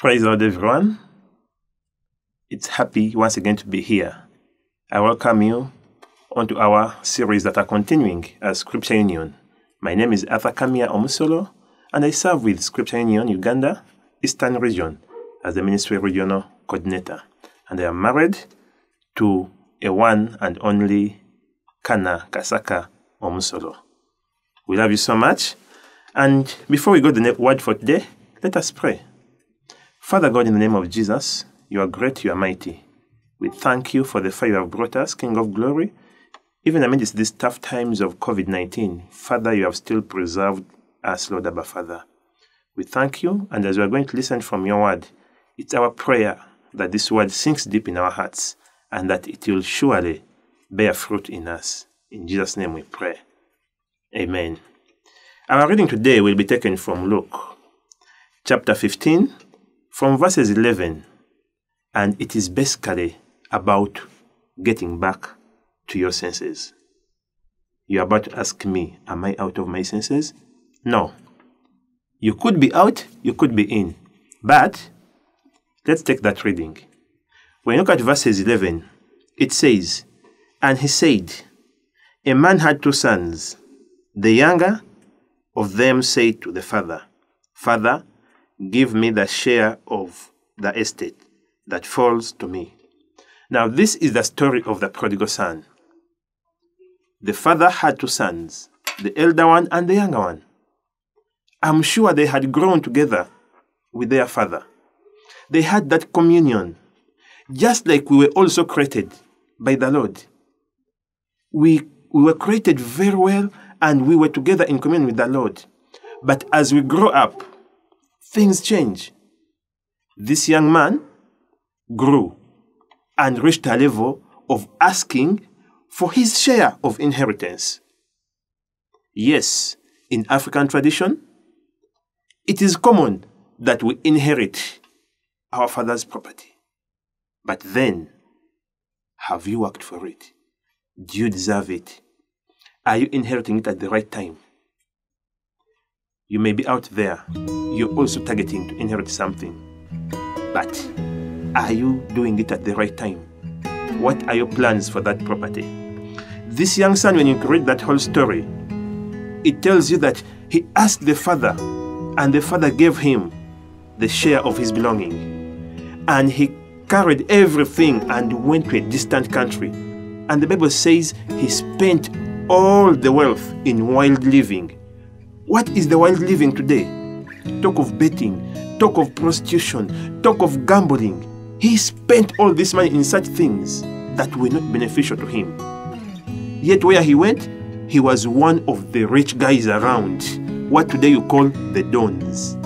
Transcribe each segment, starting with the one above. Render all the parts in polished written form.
Praise the Lord, everyone. It's happy once again to be here. I welcome you onto our series that are continuing as Scripture Union. My name is Arthur Kamiya Omusolo, and I serve with Scripture Union Uganda, Eastern Region, as the Ministry Regional Coordinator. And I am married to a one and only Kana Kasaka Omusolo. We love you so much. And before we go to the word for today, let us pray. Father God, in the name of Jesus, you are great, you are mighty. We thank you for the fire you have brought us, King of glory. Even amidst these tough times of COVID-19, Father, you have still preserved us, Lord Abba Father. We thank you, and as we are going to listen from your word, it's our prayer that this word sinks deep in our hearts and that it will surely bear fruit in us. In Jesus' name we pray. Amen. Our reading today will be taken from Luke, chapter 15, from verses 11, and it is basically about getting back to your senses. You are about to ask me, am I out of my senses? No. You could be out, you could be in. But let's take that reading. When you look at verses 11, it says, "And he said, a man had two sons. The younger of them said to the father, 'Father, give me the share of the estate that falls to me.'" Now, this is the story of the prodigal son. The father had two sons, the elder one and the younger one. I'm sure they had grown together with their father. They had that communion, just like we were also created by the Lord. We were created very well, and we were together in communion with the Lord. But as we grow up, things change. This young man grew and reached a level of asking for his share of inheritance. Yes, in African tradition, it is common that we inherit our father's property. But then, have you worked for it? Do you deserve it? Are you inheriting it at the right time? You may be out there, you're also targeting to inherit something. But are you doing it at the right time? What are your plans for that property? This young son, when you read that whole story, it tells you that he asked the father, and the father gave him the share of his belonging. And he carried everything and went to a distant country. And the Bible says he spent all the wealth in wild living. What is the wild living today? Talk of betting, talk of prostitution, talk of gambling. He spent all this money in such things that were not beneficial to him. Yet where he went, he was one of the rich guys around, what today you call the dons.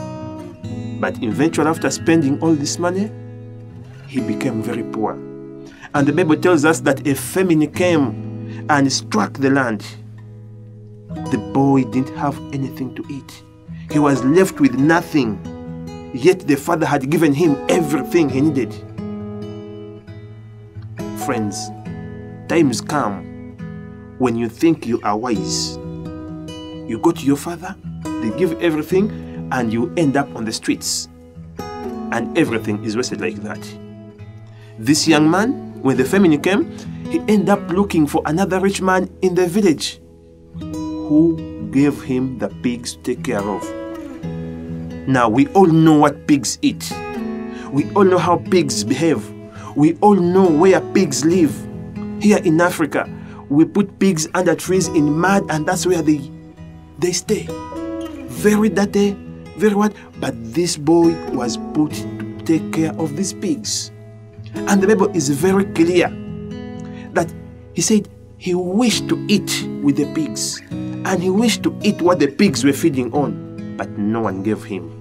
But eventually, after spending all this money, he became very poor. And the Bible tells us that a famine came and struck the land. The boy didn't have anything to eat. He was left with nothing. Yet the father had given him everything he needed. Friends, times come when you think you are wise. You go to your father, they give everything, and you end up on the streets. And everything is wasted like that. This young man, when the famine came, he ended up looking for another rich man in the village, who gave him the pigs to take care of. Now, we all know what pigs eat. We all know how pigs behave. We all know where pigs live. Here in Africa, we put pigs under trees in mud, and that's where they stay. Very dirty, very what? But this boy was put to take care of these pigs. And the Bible is very clear that he said he wished to eat with the pigs, and he wished to eat what the pigs were feeding on, but no one gave him.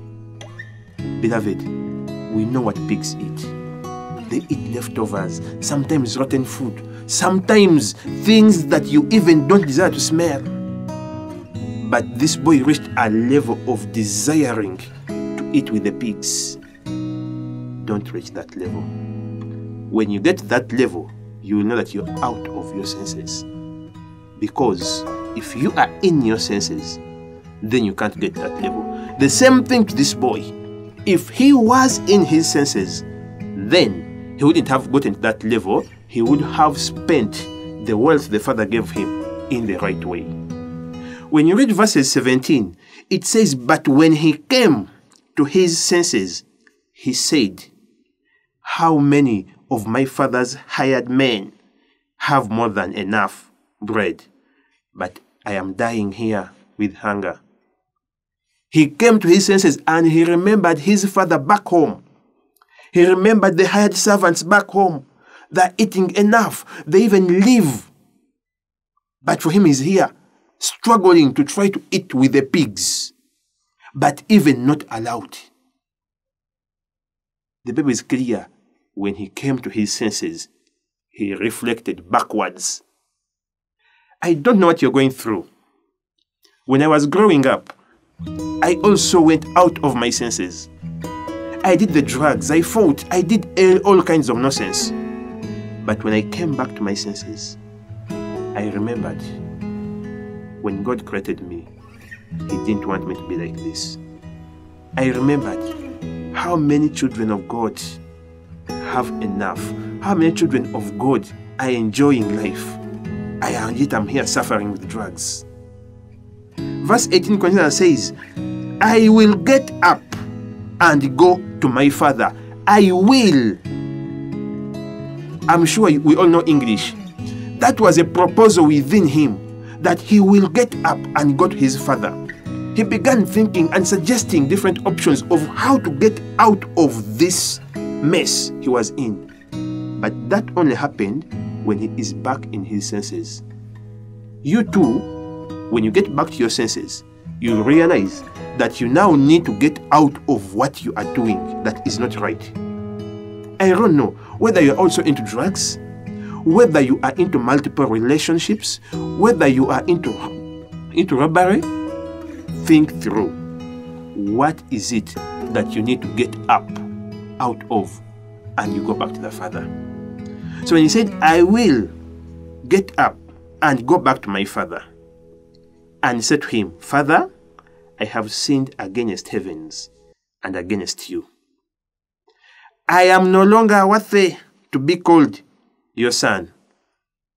Beloved, we know what pigs eat. They eat leftovers, sometimes rotten food, sometimes things that you even don't desire to smell. But this boy reached a level of desiring to eat with the pigs. Don't reach that level. When you get to that level, you will know that you're out of your senses. Because if you are in your senses, then you can't get to that level. The same thing to this boy. If he was in his senses, then he wouldn't have gotten to that level. He would have spent the wealth the Father gave him in the right way. When you read verses 17, it says, but when he came to his senses, he said, how many of my father's hired men have more than enough bread, but I am dying here with hunger? He came to his senses and he remembered his father back home. He remembered the hired servants back home. They're eating enough. They even live. But for him, he's here, struggling to try to eat with the pigs, but even not allowed. The Bible is clear. When he came to his senses, he reflected backwards. I don't know what you're going through. When I was growing up, I also went out of my senses. I did the drugs, I fought, I did all kinds of nonsense. But when I came back to my senses, I remembered when God created me, He didn't want me to be like this. I remembered how many children of God have enough, how many children of God are enjoying life. I am yet I'm here suffering with drugs. Verse 18 continues and says, I will get up and go to my father. I will. I'm sure we all know English. That was a proposal within him that he will get up and go to his father. He began thinking and suggesting different options of how to get out of this mess he was in. But that only happened when he is back in his senses. You too, when you get back to your senses, you realize that you now need to get out of what you are doing that is not right. I don't know whether you're also into drugs, whether you are into multiple relationships, whether you are into robbery. Think through. What is it that you need to get up out of, and you go back to the Father? So when he said, I will get up and go back to my Father, and said to him, Father, I have sinned against heavens and against you. I am no longer worthy to be called your son.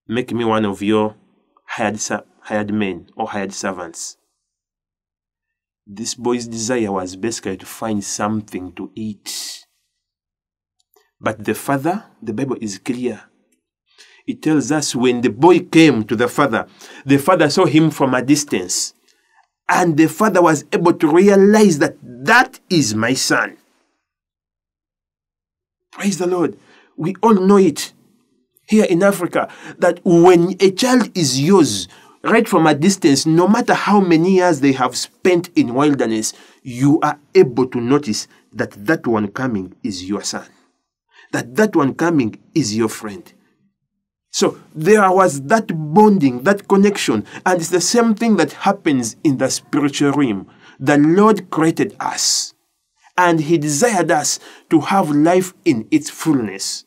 Make me one of your hired men or hired servants. This boy's desire was basically to find something to eat. But the father, the Bible is clear. It tells us when the boy came to the father saw him from a distance. And the father was able to realize that that is my son. Praise the Lord. We all know it here in Africa, that when a child is yours, right from a distance, no matter how many years they have spent in wilderness, you are able to notice that that one coming is your son. That one coming is your friend. So there was that bonding, that connection, and it's the same thing that happens in the spiritual realm. The Lord created us, and He desired us to have life in its fullness.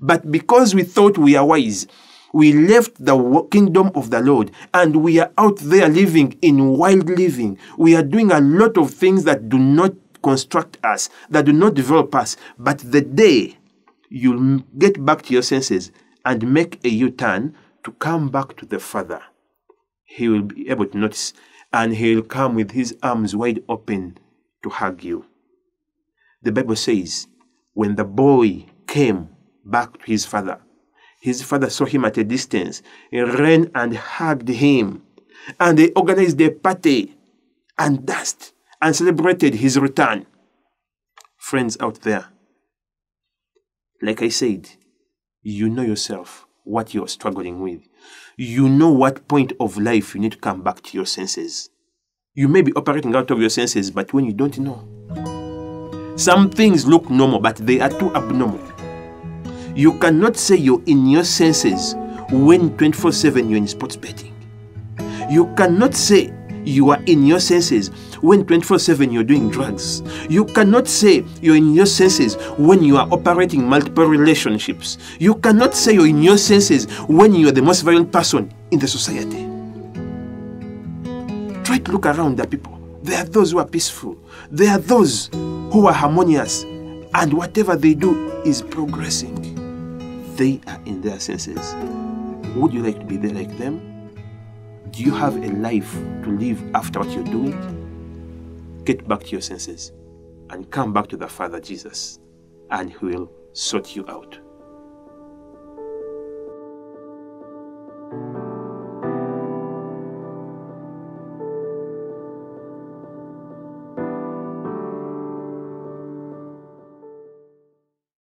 But because we thought we are wise, we left the kingdom of the Lord, and we are out there living in wild living. We are doing a lot of things that do not construct us, that do not develop us. But the day you get back to your senses and make a U-turn to come back to the Father, He will be able to notice, and He will come with His arms wide open to hug you. The Bible says, when the boy came back to his father saw him at a distance, he ran and hugged him, and they organized a party and danced and celebrated his return. Friends out there, like I said, you know yourself, what you're struggling with. You know what point of life you need to come back to your senses. You may be operating out of your senses, but when you don't know. Some things look normal, but they are too abnormal. You cannot say you're in your senses when 24/7 you're in sports betting. You cannot say you are in your senses when 24/7 you're doing drugs. You cannot say you're in your senses when you are operating multiple relationships. You cannot say you're in your senses when you are the most violent person in the society. Try to look around at people. There are those who are peaceful. There are those who are harmonious. And whatever they do is progressing. They are in their senses. Would you like to be there like them? Do you have a life to live after what you're doing? Get back to your senses and come back to the Father Jesus, and He will sort you out.